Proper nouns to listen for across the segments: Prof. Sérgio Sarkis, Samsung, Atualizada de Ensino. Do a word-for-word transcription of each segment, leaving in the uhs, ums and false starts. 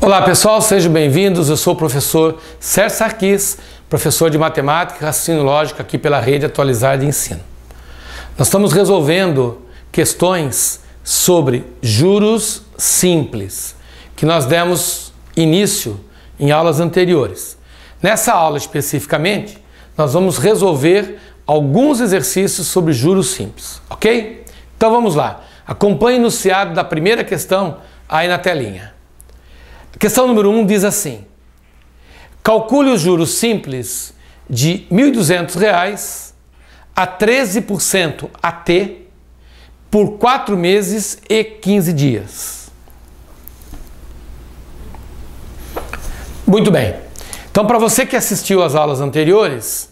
Olá pessoal, sejam bem-vindos. Eu sou o professor Sérgio Sarkis, professor de Matemática e Raciocínio Lógico aqui pela Rede Atualizada de Ensino. Nós estamos resolvendo questões sobre juros simples, que nós demos início em aulas anteriores. Nessa aula especificamente, nós vamos resolver alguns exercícios sobre juros simples, ok? Então vamos lá. Acompanhe o enunciado da primeira questão aí na telinha. Questão número um diz assim: calcule os juros simples de mil e duzentos reais a treze por cento A T por quatro meses e quinze dias. Muito bem. Então, para você que assistiu às aulas anteriores,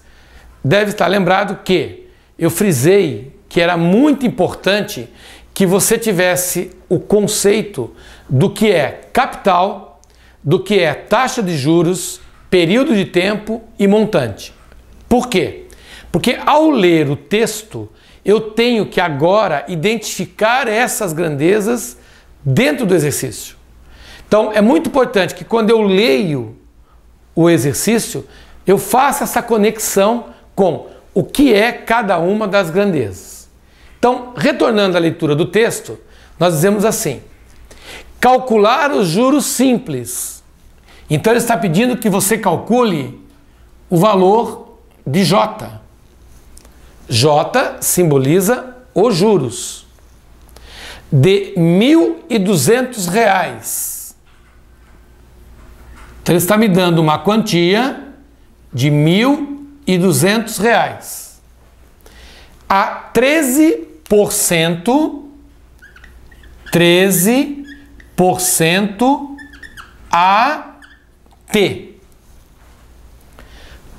deve estar lembrado que eu frisei que era muito importante que você tivesse o conceito do que é capital, do que é taxa de juros, período de tempo e montante. Por quê? Porque ao ler o texto, eu tenho que agora identificar essas grandezas dentro do exercício. Então, é muito importante que quando eu leio o exercício, eu faça essa conexão com o que é cada uma das grandezas. Então, retornando à leitura do texto, nós dizemos assim: calcular os juros simples. Então ele está pedindo que você calcule o valor de J. J simboliza os juros de mil e duzentos reais. Então ele está me dando uma quantia de mil e duzentos reais a treze por cento, treze por cento por cento a T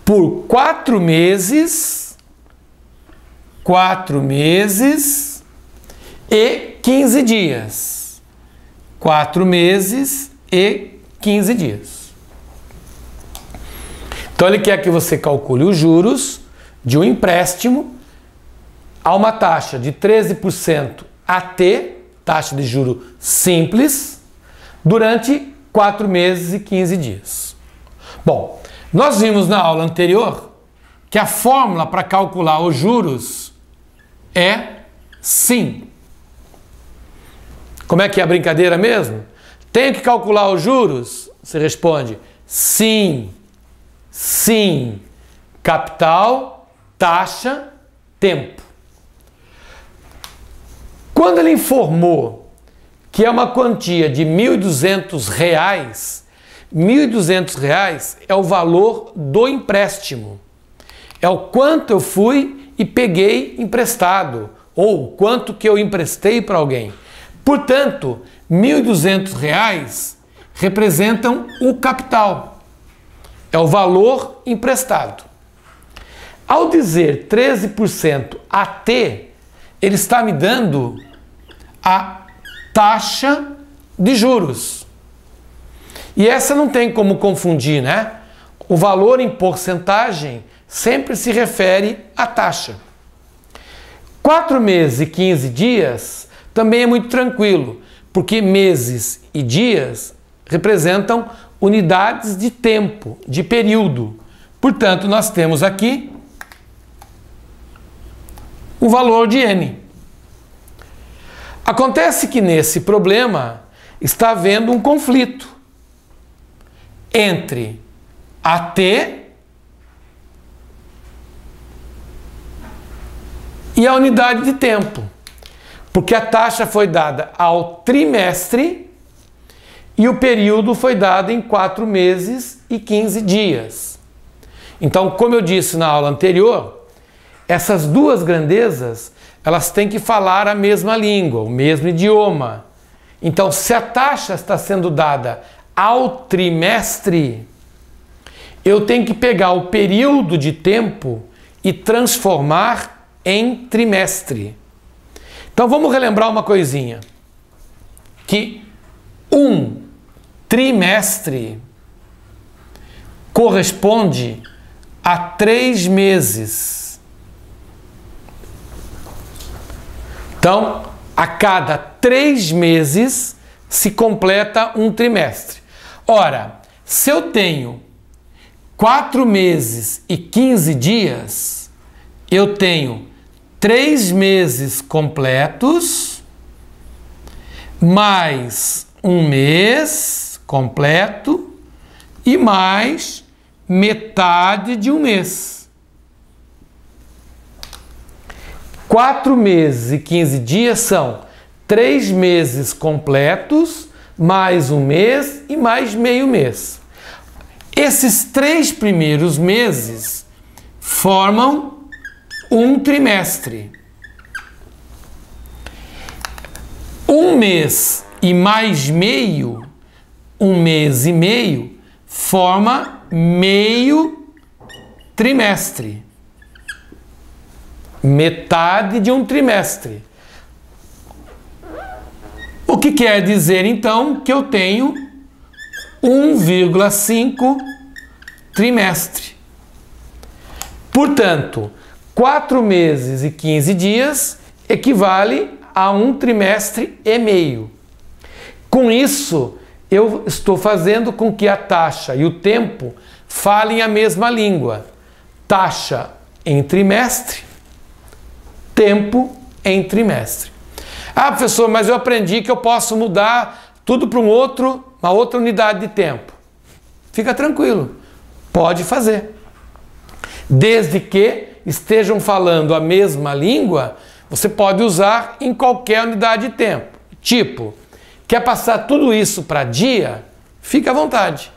por quatro meses, quatro meses e quinze dias, quatro meses e quinze dias. Então ele quer que você calcule os juros de um empréstimo a uma taxa de treze por cento a T, taxa de juro simples, durante quatro meses e quinze dias. Bom, nós vimos na aula anterior que a fórmula para calcular os juros é SIM. Como é que é a brincadeira mesmo? Tenho que calcular os juros? Você responde SIM, SIM, capital, taxa, tempo. Quando ele informou que é uma quantia de mil e duzentos reais, mil e duzentos reais é o valor do empréstimo. É o quanto eu fui e peguei emprestado, ou quanto que eu emprestei para alguém. Portanto, mil e duzentos reais representam o capital. É o valor emprestado. Ao dizer treze por cento A T, ele está me dando a taxa de juros. E essa não tem como confundir, né? O valor em porcentagem sempre se refere à taxa. quatro meses e quinze dias também é muito tranquilo, porque meses e dias representam unidades de tempo, de período. Portanto, nós temos aqui o valor de N. Acontece que nesse problema está havendo um conflito entre A T e a unidade de tempo, porque a taxa foi dada ao trimestre e o período foi dado em quatro meses e quinze dias. Então, como eu disse na aula anterior, essas duas grandezas, elas têm que falar a mesma língua, o mesmo idioma. Então, se a taxa está sendo dada ao trimestre, eu tenho que pegar o período de tempo e transformar em trimestre. Então, vamos relembrar uma coisinha. Que um trimestre corresponde a três meses. Então, a cada três meses se completa um trimestre. Ora, se eu tenho quatro meses e quinze dias, eu tenho três meses completos, mais um mês completo e mais metade de um mês. Quatro meses e quinze dias são três meses completos, mais um mês e mais meio mês. Esses três primeiros meses formam um trimestre. Um mês e mais meio, um mês e meio, forma meio trimestre. Metade de um trimestre. O que quer dizer, então, que eu tenho um vírgula cinco trimestre. Portanto, quatro meses e quinze dias equivale a um trimestre e meio. Com isso, eu estou fazendo com que a taxa e o tempo falem a mesma língua. Taxa em trimestre, tempo em trimestre. Ah, professor, mas eu aprendi que eu posso mudar tudo para um outro, uma outra unidade de tempo. Fica tranquilo, pode fazer. Desde que estejam falando a mesma língua, você pode usar em qualquer unidade de tempo. Tipo, quer passar tudo isso para dia? Fica à vontade.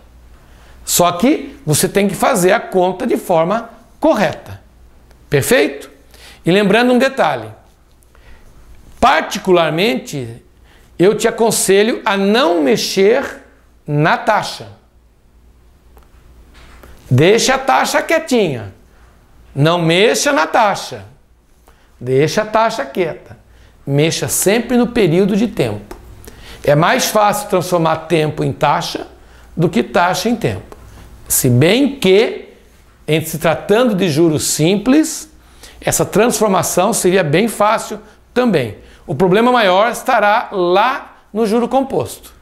Só que você tem que fazer a conta de forma correta. Perfeito? E lembrando um detalhe. Particularmente, eu te aconselho a não mexer na taxa. Deixa a taxa quietinha. Não mexa na taxa, deixa a taxa quieta, mexa sempre no período de tempo. É mais fácil transformar tempo em taxa do que taxa em tempo. Se bem que, em se tratando de juros simples, essa transformação seria bem fácil também. O problema maior estará lá no juro composto.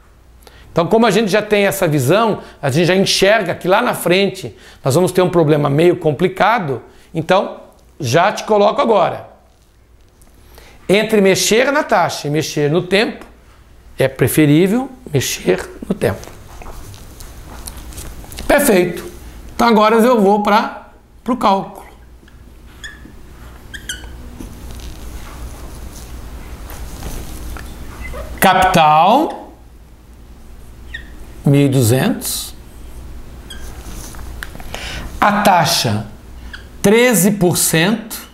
Então, como a gente já tem essa visão, a gente já enxerga que lá na frente nós vamos ter um problema meio complicado. Então, já te coloco agora. Entre mexer na taxa e mexer no tempo, é preferível mexer no tempo. Perfeito. Então, agora eu vou para o cálculo. Capital, mil e duzentos. A taxa, treze por cento,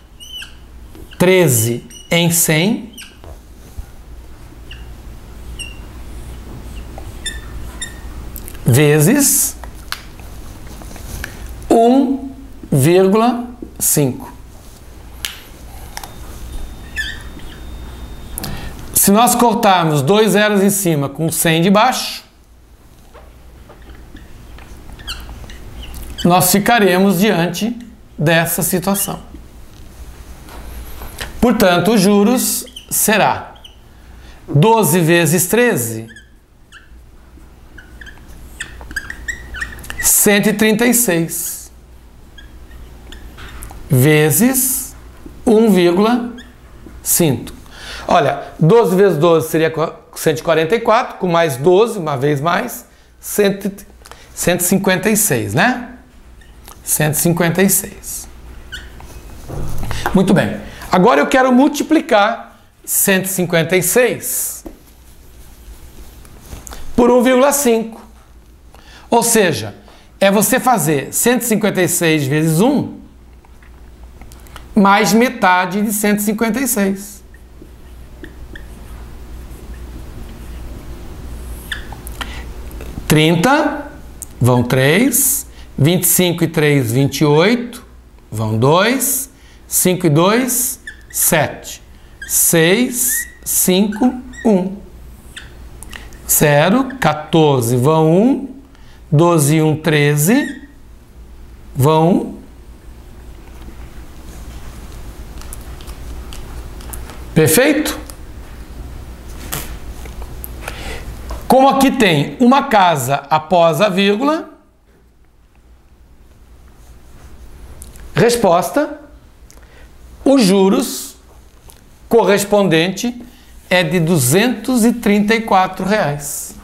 treze em cem, vezes um vírgula cinco. Se nós cortarmos dois zeros em cima com cem de baixo, nós ficaremos diante dessa situação. Portanto, os juros será doze vezes treze, cento e trinta e seis, vezes um vírgula cinco. Olha, doze vezes doze seria cento e quarenta e quatro, com mais doze, uma vez mais, cento e cinquenta e seis, né? cento e cinquenta e seis. Muito bem. Agora eu quero multiplicar cento e cinquenta e seis por um vírgula cinco. Ou seja, é você fazer cento e cinquenta e seis vezes um mais metade de cento e cinquenta e seis. trinta, vão três. vinte e cinco e três, vinte e oito, vão dois, cinco e dois, sete, seis, cinco, um, zero, quatorze, vão um, doze e um, treze, vão um, Perfeito? Como aqui tem uma casa após a vírgula, resposta, os juros correspondente é de duzentos e trinta e quatro reais.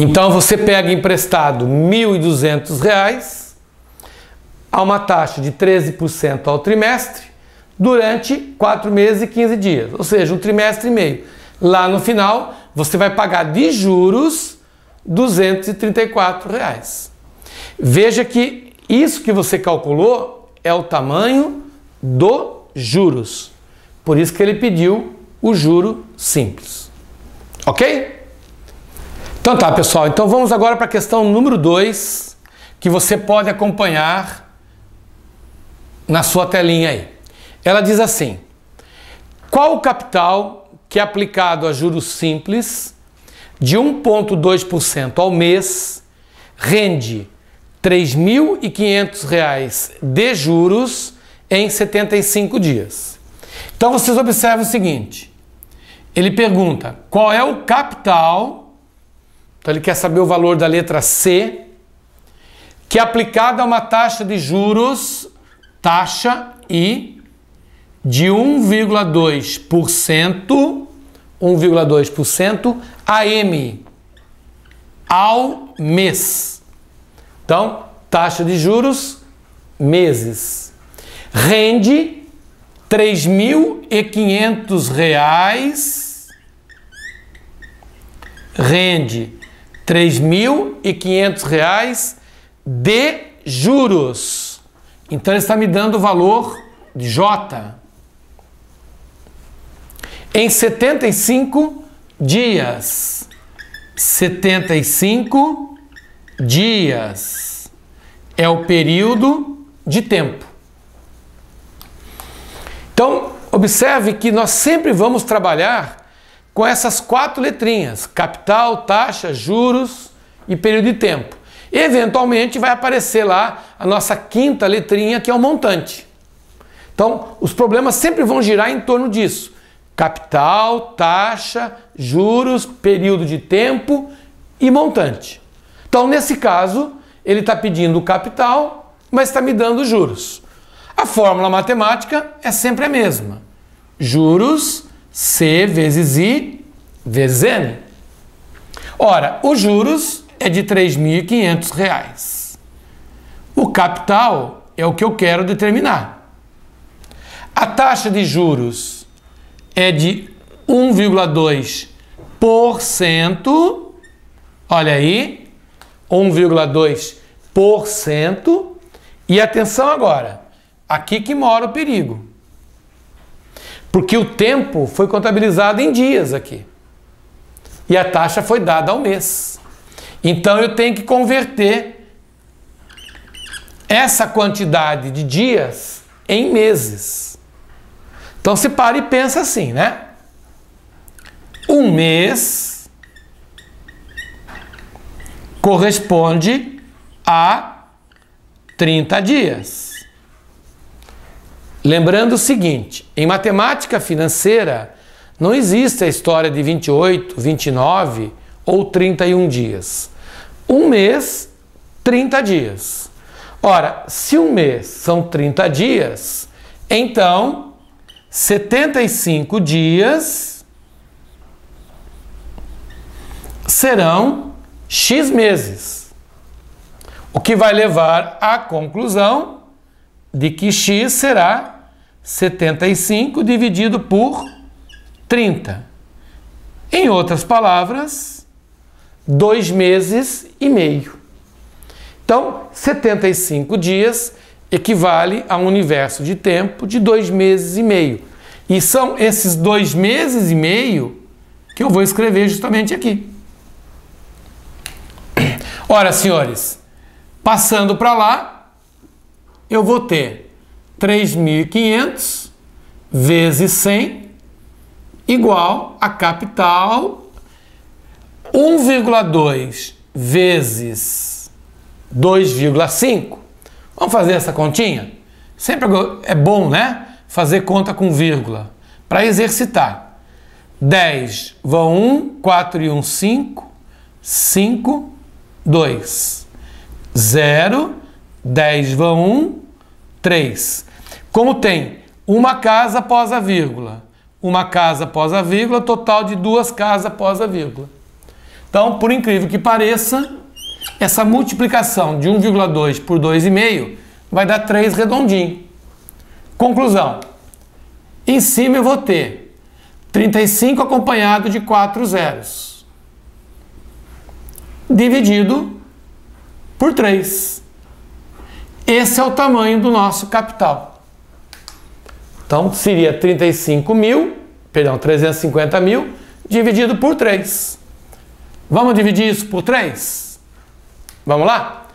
Então, você pega emprestado mil e duzentos reais a uma taxa de treze por cento ao trimestre durante quatro meses e quinze dias, ou seja, um trimestre e meio. Lá no final, você vai pagar de juros duzentos e trinta e quatro reais. Veja que isso que você calculou é o tamanho do juros. Por isso que ele pediu o juro simples. Ok? Então tá, pessoal, então vamos agora para a questão número dois, que você pode acompanhar na sua telinha aí. Ela diz assim: qual o capital que é aplicado a juros simples de um vírgula dois por cento ao mês rende três mil e quinhentos reais de juros em setenta e cinco dias? Então vocês observam o seguinte, ele pergunta qual é o capital. Então ele quer saber o valor da letra C, que é aplicada a uma taxa de juros, taxa I, de um vírgula dois por cento A M ao mês. Então, taxa de juros, meses. Rende três mil e quinhentos reais. Rende três mil e quinhentos reais de juros. Então, ele está me dando o valor de J. Em setenta e cinco dias. setenta e cinco dias. É o período de tempo. Então, observe que nós sempre vamos trabalhar com essas quatro letrinhas, capital, taxa, juros e período de tempo. Eventualmente vai aparecer lá a nossa quinta letrinha, que é o montante. Então, os problemas sempre vão girar em torno disso. Capital, taxa, juros, período de tempo e montante. Então, nesse caso, ele está pedindo o capital, mas está me dando juros. A fórmula matemática é sempre a mesma. Juros C vezes I vezes N. Ora, os juros é de três mil e quinhentos reais. O capital é o que eu quero determinar. A taxa de juros é de um vírgula dois por cento. Olha aí, um vírgula dois por cento. E atenção agora, aqui que mora o perigo. Porque o tempo foi contabilizado em dias aqui. E a taxa foi dada ao mês. Então, eu tenho que converter essa quantidade de dias em meses. Então, se para e pensa assim, né? Um mês corresponde a trinta dias. Lembrando o seguinte, em matemática financeira não existe a história de vinte e oito, vinte e nove ou trinta e um dias. Um mês, trinta dias. Ora, se um mês são trinta dias, então setenta e cinco dias serão X meses. O que vai levar à conclusão de que X será setenta e cinco dividido por trinta. Em outras palavras, dois meses e meio. Então, setenta e cinco dias equivale a um universo de tempo de dois meses e meio. E são esses dois meses e meio que eu vou escrever justamente aqui. Ora, senhores, passando para lá, eu vou ter três mil e quinhentos vezes cem igual a capital, um vírgula dois vezes dois vírgula cinco. Vamos fazer essa continha? Sempre é bom, né? Fazer conta com vírgula para exercitar. dez vão um, quatro e um, cinco, cinco, dois, zero, dez vão um, três. Como tem uma casa após a vírgula, uma casa após a vírgula, total de duas casas após a vírgula. Então, por incrível que pareça, essa multiplicação de um vírgula dois por dois vírgula cinco vai dar três redondinho. Conclusão. Em cima eu vou ter trinta e cinco acompanhado de quatro zeros, dividido por três. Esse é o tamanho do nosso capital. Então, seria trinta e cinco mil, perdão, trezentos e cinquenta mil, dividido por três. Vamos dividir isso por três? Vamos lá?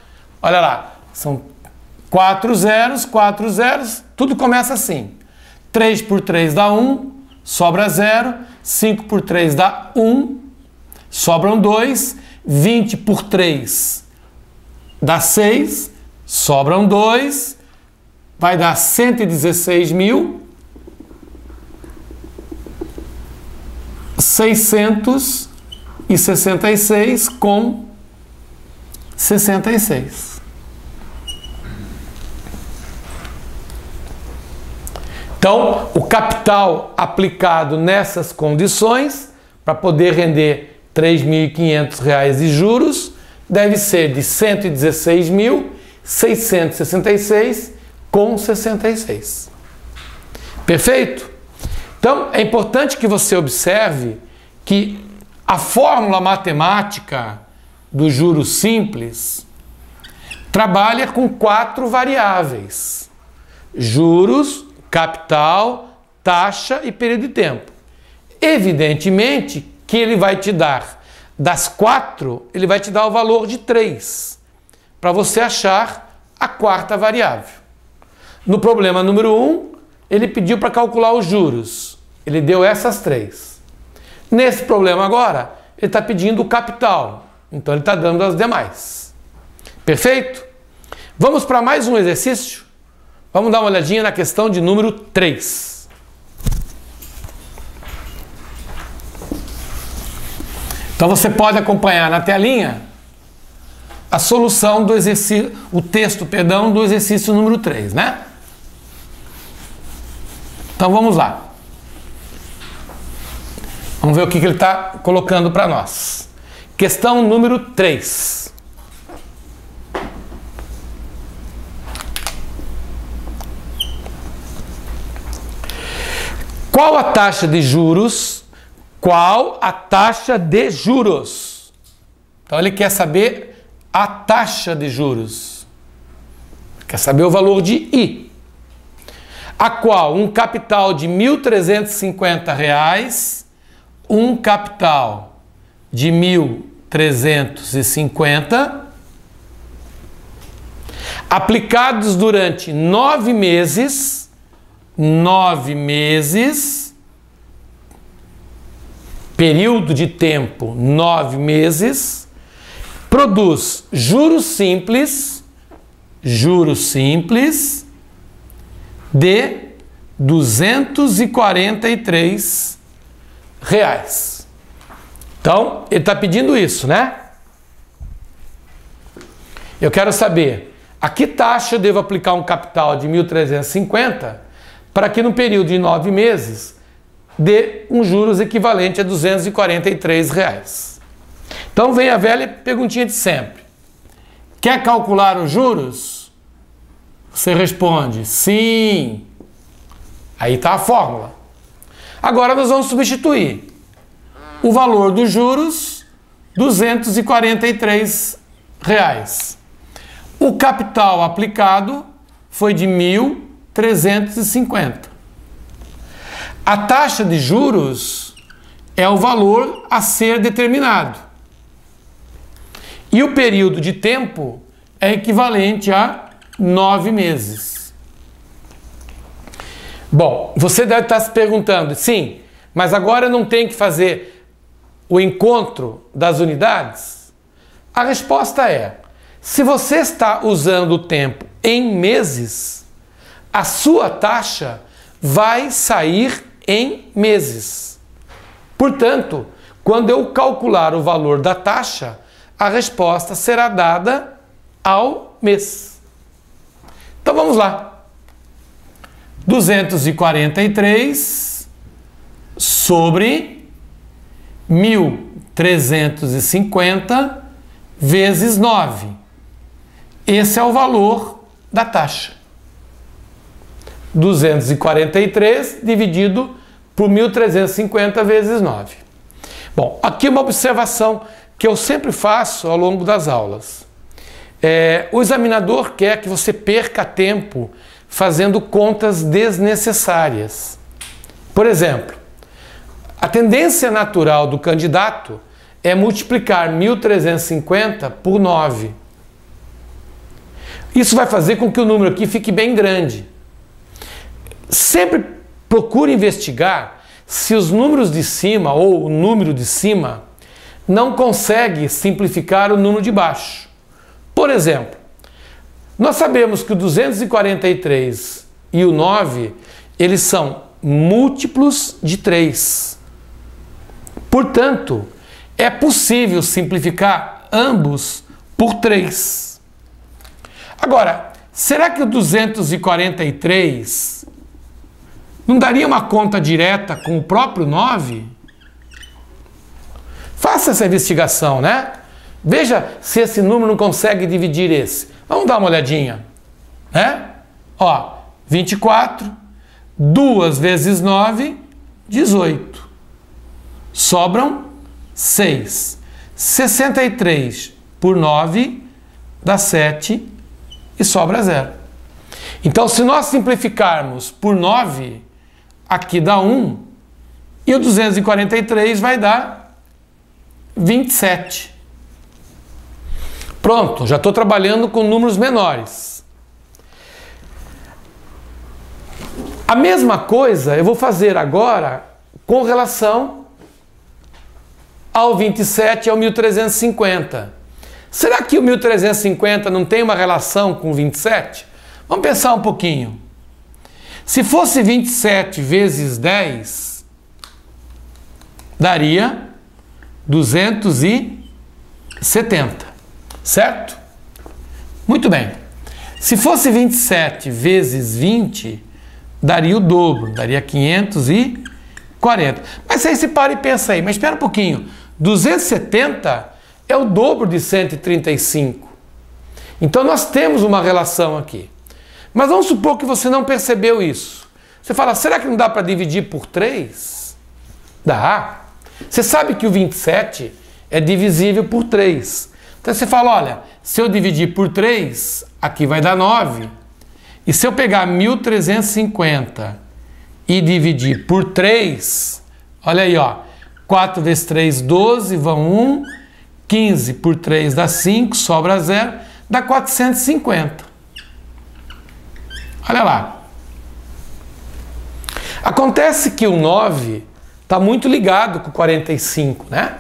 Olha lá, são quatro zeros, quatro zeros, tudo começa assim. três por três dá um, sobra zero. cinco por três dá um, sobram dois. vinte por três dá seis, sobram dois. Vai dar cento e dezesseis mil seiscentos e sessenta e seis com sessenta e seis. Então, o capital aplicado nessas condições, para poder render três mil e quinhentos reais de juros, deve ser de cento e dezesseis mil seiscentos e sessenta e seis com sessenta e seis. Perfeito? Então, é importante que você observe que a fórmula matemática do juro simples trabalha com quatro variáveis: juros, capital, taxa e período de tempo. Evidentemente que ele vai te dar, das quatro, ele vai te dar o valor de três, para você achar a quarta variável. No problema número um, ele pediu para calcular os juros. Ele deu essas três. Nesse problema agora, ele está pedindo o capital, então ele está dando as demais. Perfeito? Vamos para mais um exercício? Vamos dar uma olhadinha na questão de número três. Então você pode acompanhar na telinha a solução do exercício, o texto, perdão, do exercício número três, né? Então vamos lá. Vamos ver o que ele está colocando para nós. Questão número três. Qual a taxa de juros? Qual a taxa de juros? Então ele quer saber a taxa de juros. Quer saber o valor de I. A qual um capital de mil trezentos e cinquenta reais... um capital de mil trezentos e cinquenta aplicados durante nove meses, nove meses, período de tempo nove meses, produz juros simples, juros simples de duzentos e quarenta e três reais. reais. Então, ele está pedindo isso, né? Eu quero saber a que taxa eu devo aplicar um capital de mil trezentos e cinquenta para que no período de nove meses dê um juros equivalente a duzentos e quarenta e três reais. Então, vem a velha perguntinha de sempre. Quer calcular os juros? Você responde sim. Aí está a fórmula. Agora nós vamos substituir o valor dos juros, duzentos e quarenta e três reais. O capital aplicado foi de mil trezentos e cinquenta. A taxa de juros é o valor a ser determinado. E o período de tempo é equivalente a nove meses. Bom, você deve estar se perguntando, sim, mas agora eu não tenho que fazer o encontro das unidades? A resposta é: se você está usando o tempo em meses, a sua taxa vai sair em meses. Portanto, quando eu calcular o valor da taxa, a resposta será dada ao mês. Então vamos lá. duzentos e quarenta e três sobre mil trezentos e cinquenta vezes nove. Esse é o valor da taxa. duzentos e quarenta e três dividido por mil trezentos e cinquenta vezes nove. Bom, aqui uma observação que eu sempre faço ao longo das aulas. É, o examinador quer que você perca tempo fazendo contas desnecessárias. Por exemplo, a tendência natural do candidato é multiplicar mil trezentos e cinquenta por nove. Isso vai fazer com que o número aqui fique bem grande. Sempre procure investigar se os números de cima ou o número de cima não consegue simplificar o número de baixo. Por exemplo, nós sabemos que o duzentos e quarenta e três e o nove, eles são múltiplos de três. Portanto, é possível simplificar ambos por três. Agora, será que o duzentos e quarenta e três não daria uma conta direta com o próprio nove? Faça essa investigação, né? Veja se esse número não consegue dividir esse. Vamos dar uma olhadinha, né? Ó, vinte e quatro, duas vezes nove, dezoito. Sobram seis. sessenta e três por nove dá sete e sobra zero. Então, se nós simplificarmos por nove, aqui dá um, e o duzentos e quarenta e três vai dar vinte e sete. Pronto, já estou trabalhando com números menores. A mesma coisa eu vou fazer agora com relação ao vinte e sete e ao mil trezentos e cinquenta. Será que o mil trezentos e cinquenta não tem uma relação com o vinte e sete? Vamos pensar um pouquinho. Se fosse vinte e sete vezes dez, daria duzentos e setenta. Certo? Muito bem. Se fosse vinte e sete vezes vinte, daria o dobro, daria quinhentos e quarenta. Mas aí você para e pensa aí, mas espera um pouquinho. duzentos e setenta é o dobro de cento e trinta e cinco. Então nós temos uma relação aqui. Mas vamos supor que você não percebeu isso. Você fala, será que não dá para dividir por três? Dá. Você sabe que o vinte e sete é divisível por três. Então você fala, olha, se eu dividir por três, aqui vai dar nove. E se eu pegar mil trezentos e cinquenta e dividir por três, olha aí, ó, quatro vezes três, doze, vão um. quinze por três dá cinco, sobra zero, dá quatrocentos e cinquenta. Olha lá. Acontece que o nove está muito ligado com o quarenta e cinco, né?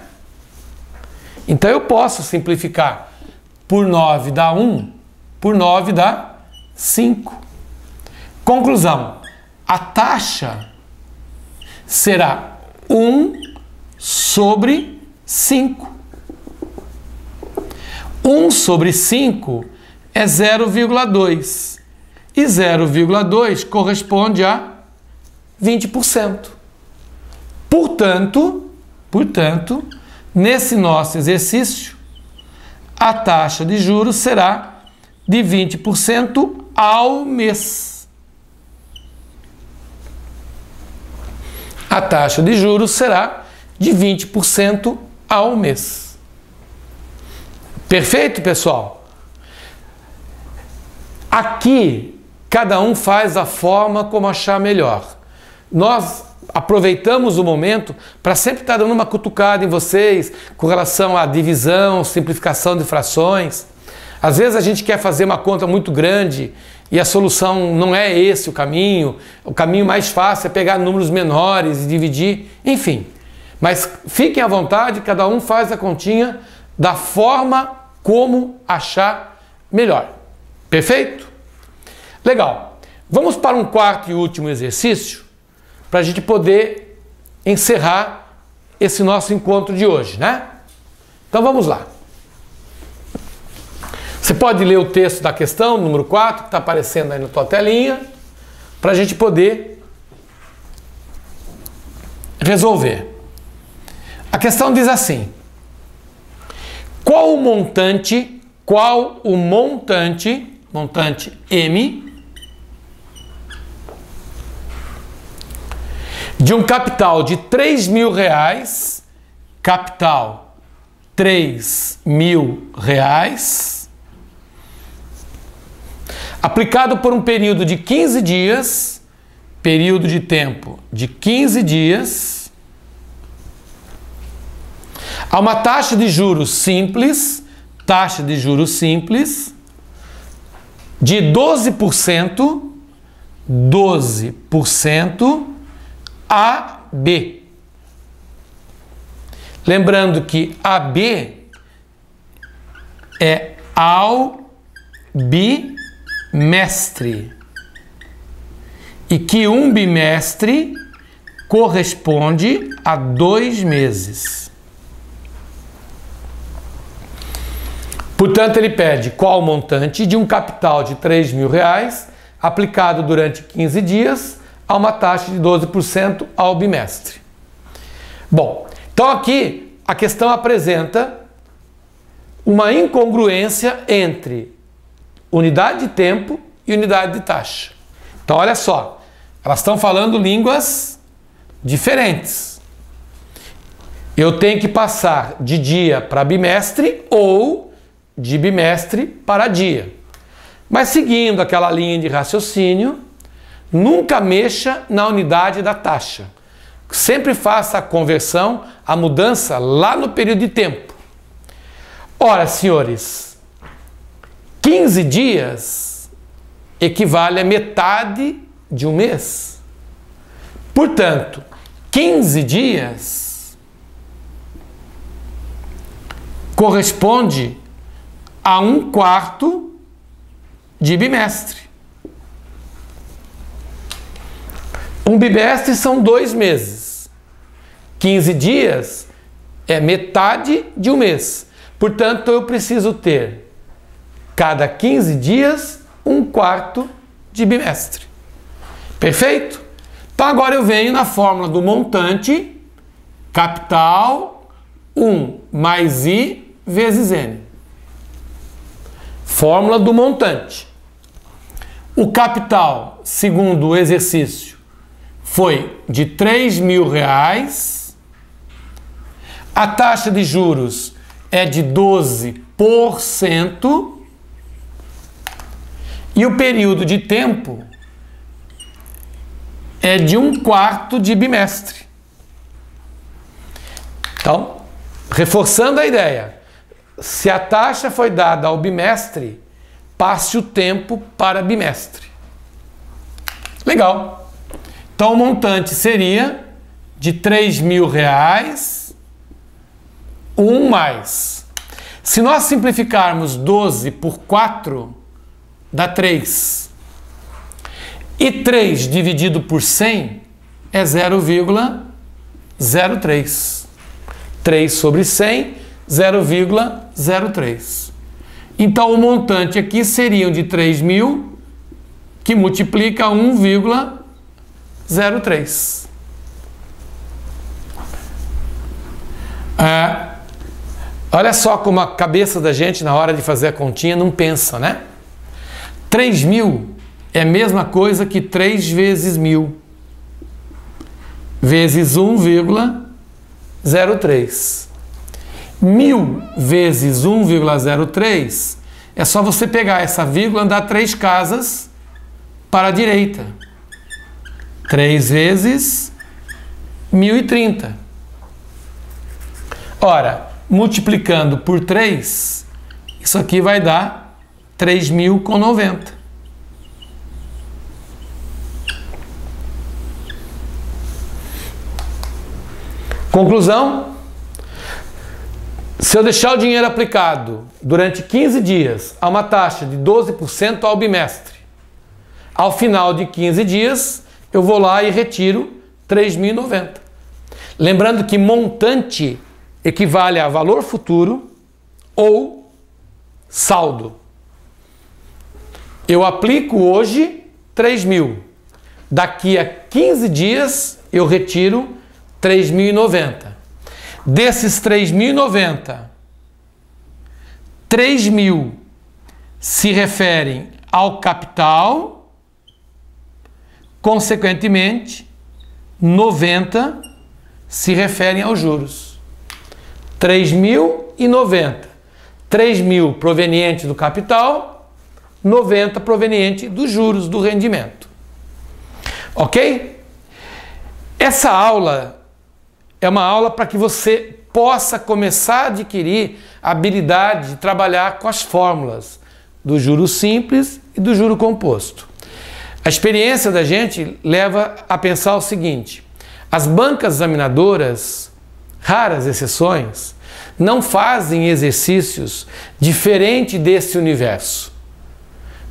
Então eu posso simplificar. Por nove dá um, por nove dá cinco. Conclusão: a taxa será um sobre cinco. um sobre cinco é zero vírgula dois. E zero vírgula dois corresponde a vinte por cento. Portanto, portanto, nesse nosso exercício, a taxa de juros será de vinte por cento ao mês. A taxa de juros será de vinte por cento ao mês. Perfeito, pessoal? Aqui, cada um faz a forma como achar melhor. Nós aproveitamos o momento para sempre estar dando uma cutucada em vocês com relação à divisão, simplificação de frações. Às vezes a gente quer fazer uma conta muito grande e a solução não é esse o caminho. O caminho mais fácil é pegar números menores e dividir, enfim. Mas fiquem à vontade, cada um faz a continha da forma como achar melhor. Perfeito? Legal. Vamos para um quarto e último exercício para a gente poder encerrar esse nosso encontro de hoje, né? Então vamos lá. Você pode ler o texto da questão, número quatro, que está aparecendo aí na tua telinha, para a gente poder resolver. A questão diz assim: qual o montante, qual o montante, montante M, de um capital de três mil reais, capital três mil reais, aplicado por um período de quinze dias, período de tempo de quinze dias, a uma taxa de juros simples, taxa de juros simples, de doze por cento, doze por cento A B. Lembrando que A B é ao bimestre e que um bimestre corresponde a dois meses. Portanto, ele pede qual o montante de um capital de três mil reais aplicado durante quinze dias a uma taxa de doze por cento ao bimestre. Bom, então aqui a questão apresenta uma incongruência entre unidade de tempo e unidade de taxa. Então, olha só, elas estão falando línguas diferentes. Eu tenho que passar de dia para bimestre ou de bimestre para dia. Mas seguindo aquela linha de raciocínio, nunca mexa na unidade da taxa. Sempre faça a conversão, a mudança lá no período de tempo. Ora, senhores, quinze dias equivale a metade de um mês. Portanto, quinze dias corresponde a um quarto de bimestre. Um bimestre são dois meses. quinze dias é metade de um mês. Portanto, eu preciso ter, cada quinze dias, um quarto de bimestre. Perfeito? Então, agora eu venho na fórmula do montante, capital um mais I vezes N. Fórmula do montante. O capital, segundo o exercício, foi de três mil reais. A taxa de juros é de doze por cento. E o período de tempo é de um quarto de bimestre. Então, reforçando a ideia. Se a taxa foi dada ao bimestre, passe o tempo para bimestre. Legal. Então, o montante seria de três mil reais, um mais. Se nós simplificarmos doze por quatro, dá três. E três dividido por cem é zero vírgula zero três. três sobre cem... zero vírgula zero três. Então, o montante aqui seriam de três mil, que multiplica um vírgula zero três. É, olha só como a cabeça da gente, na hora de fazer a continha, não pensa, né? três mil é a mesma coisa que três vezes mil, vezes um vírgula zero três. Mil vezes um vírgula zero três é só você pegar essa vírgula e andar três casas para a direita. três vezes mil e trinta. Ora, multiplicando por três, isso aqui vai dar três mil e noventa. Conclusão: se eu deixar o dinheiro aplicado durante quinze dias a uma taxa de doze por cento ao bimestre, ao final de quinze dias eu vou lá e retiro três mil e noventa. Lembrando que montante equivale a valor futuro ou saldo. Eu aplico hoje três mil. Daqui a quinze dias eu retiro três mil e noventa. Desses três mil e noventa, três mil se referem ao capital, consequentemente, noventa se referem aos juros. três mil e noventa. três mil proveniente do capital, noventa proveniente dos juros, do rendimento. Ok? Essa aula é uma aula para que você possa começar a adquirir a habilidade de trabalhar com as fórmulas do juro simples e do juro composto. A experiência da gente leva a pensar o seguinte: as bancas examinadoras, raras exceções, não fazem exercícios diferentes desse universo.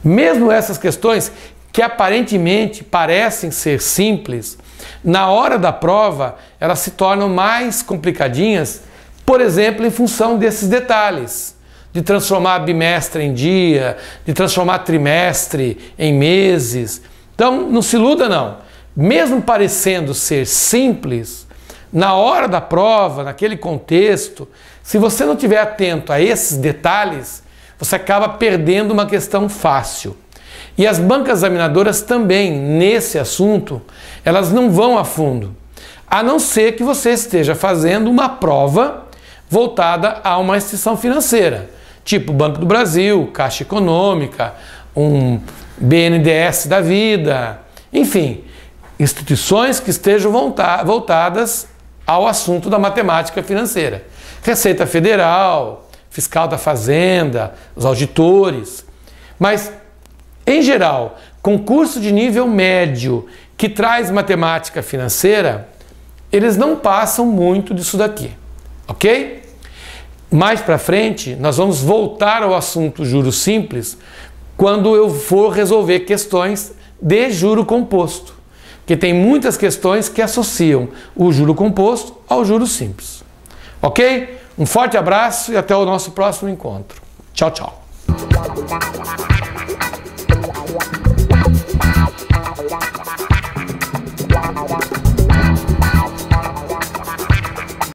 Mesmo essas questões que aparentemente parecem ser simples, na hora da prova elas se tornam mais complicadinhas, por exemplo, em função desses detalhes, de transformar bimestre em dia, de transformar trimestre em meses. Então, não se iluda não. Mesmo parecendo ser simples, na hora da prova, naquele contexto, se você não estiver atento a esses detalhes, você acaba perdendo uma questão fácil. E as bancas examinadoras também, nesse assunto, elas não vão a fundo, a não ser que você esteja fazendo uma prova voltada a uma instituição financeira, tipo Banco do Brasil, Caixa Econômica, um B N D E S da vida, enfim, instituições que estejam voltadas ao assunto da matemática financeira. Receita Federal, Fiscal da Fazenda, os auditores, mas em geral, concurso de nível médio que traz matemática financeira, eles não passam muito disso daqui, ok? Mais para frente, nós vamos voltar ao assunto juro simples quando eu for resolver questões de juro composto, que tem muitas questões que associam o juro composto ao juro simples, ok? Um forte abraço e até o nosso próximo encontro. Tchau, tchau!